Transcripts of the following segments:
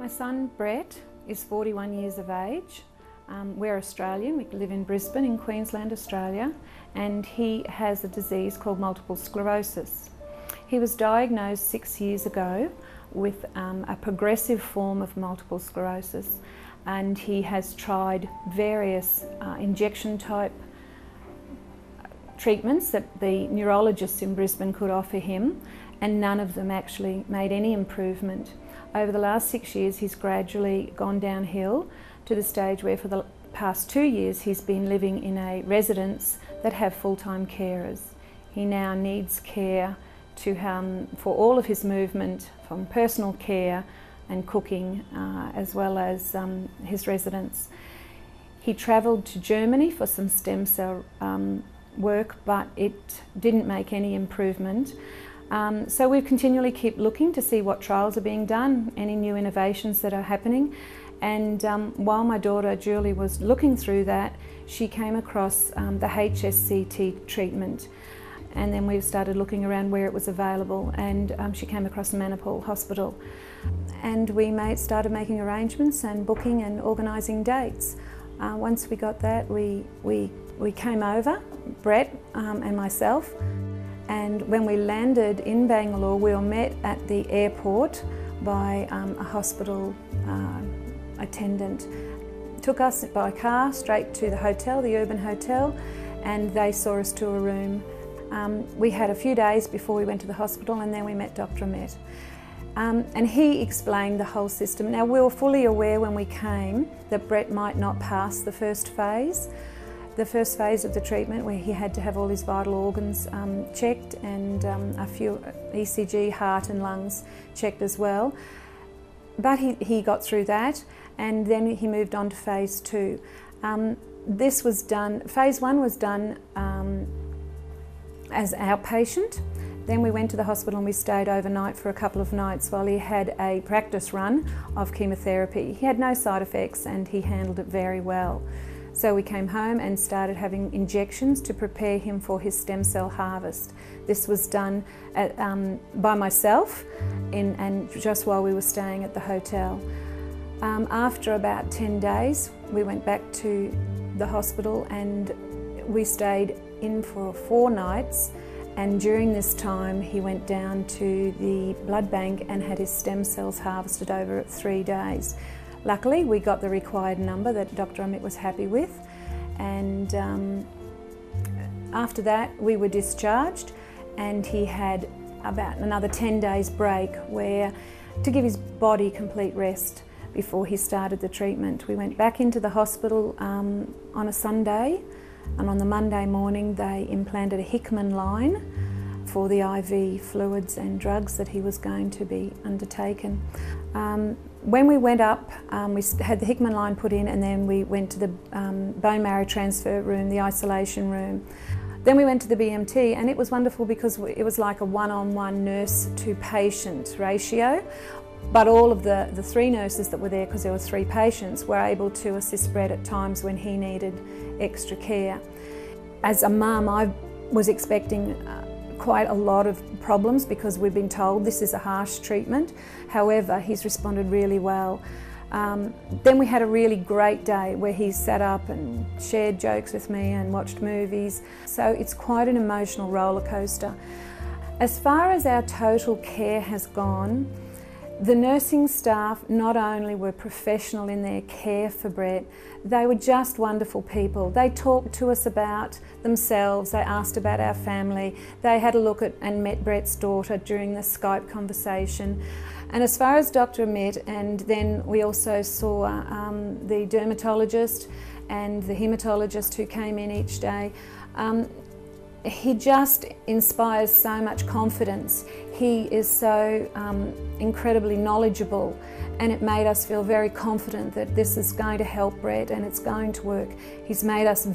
My son Brett is 41 years of age. We're Australian, we live in Brisbane in Queensland, Australia, and he has a disease called multiple sclerosis. He was diagnosed 6 years ago with a progressive form of multiple sclerosis, and he has tried various injection type treatments that the neurologists in Brisbane could offer him, and none of them actually made any improvement. Over the last 6 years he's gradually gone downhill to the stage where for the past 2 years he's been living in a residence that have full-time carers. He now needs care to, for all of his movement, from personal care and cooking as well as his residence. He travelled to Germany for some stem cell work, but it didn't make any improvement. So we continually keep looking to see what trials are being done, any new innovations that are happening. And while my daughter Julie was looking through that, she came across the HSCT treatment. And then we started looking around where it was available, and she came across Manipal Hospital. And we started making arrangements and booking and organising dates. Once we got that, we came over, Brett and myself. And when we landed in Bangalore, we were met at the airport by a hospital attendant. Took us by car straight to the hotel, the Urban Hotel, and they saw us to a room. We had a few days before we went to the hospital, and then we met Dr. Met. And he explained the whole system. Now, we were fully aware when we came that Brett might not pass the first phase. The first phase of the treatment, where he had to have all his vital organs checked, and a few ECG, heart and lungs checked as well. But he got through that, and then he moved on to phase two. This was done, phase one was done as outpatient. Then we went to the hospital and we stayed overnight for a couple of nights while he had a practice run of chemotherapy. He had no side effects and he handled it very well. So we came home and started having injections to prepare him for his stem cell harvest. This was done at, by myself and just while we were staying at the hotel. After about 10 days, we went back to the hospital and we stayed in for 4 nights. And during this time, he went down to the blood bank and had his stem cells harvested over 3 days. Luckily, we got the required number that Dr. Amit was happy with, and after that we were discharged, and he had about another 10 days break where to give his body complete rest before he started the treatment. We went back into the hospital on a Sunday, and on the Monday morning they implanted a Hickman line for the IV fluids and drugs that he was going to be undertaken. When we went up, we had the Hickman line put in, and then we went to the bone marrow transfer room, the isolation room. Then we went to the BMT, and it was wonderful because it was like a one-on-one nurse to patient ratio, but all of the 3 nurses that were there, because there were 3 patients, were able to assist Brett at times when he needed extra care. As a mum, I was expecting quite a lot of problems because we've been told this is a harsh treatment. However, he's responded really well. Then we had a really great day where he sat up and shared jokes with me and watched movies. So it's quite an emotional roller coaster. As far as our total care has gone, the nursing staff not only were professional in their care for Brett, they were just wonderful people. They talked to us about themselves, they asked about our family, they had a look at and met Brett's daughter during the Skype conversation. And as far as Dr. Met, and then we also saw the dermatologist and the hematologist who came in each day, he just inspires so much confidence. He is so incredibly knowledgeable, and it made us feel very confident that this is going to help Brett and it's going to work. He's made us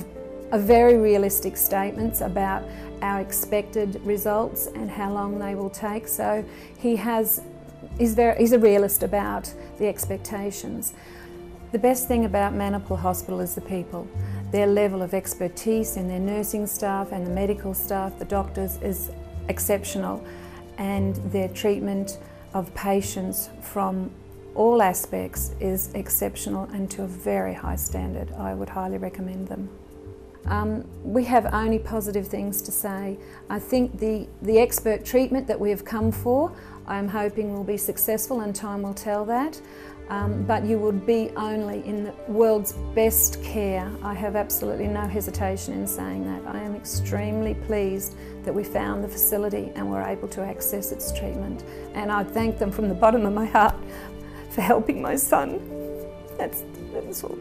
very realistic statements about our expected results and how long they will take. So he has, he's a realist about the expectations. The best thing about Manipal Hospital is the people. Their level of expertise in their nursing staff and the medical staff, the doctors, is exceptional, and their treatment of patients from all aspects is exceptional and to a very high standard. I would highly recommend them. We have only positive things to say. I think the expert treatment that we have come for, I'm hoping will be successful, and time will tell that. But you would be only in the world's best care. I have absolutely no hesitation in saying that. I am extremely pleased that we found the facility and were able to access its treatment. And I thank them from the bottom of my heart for helping my son. That's all.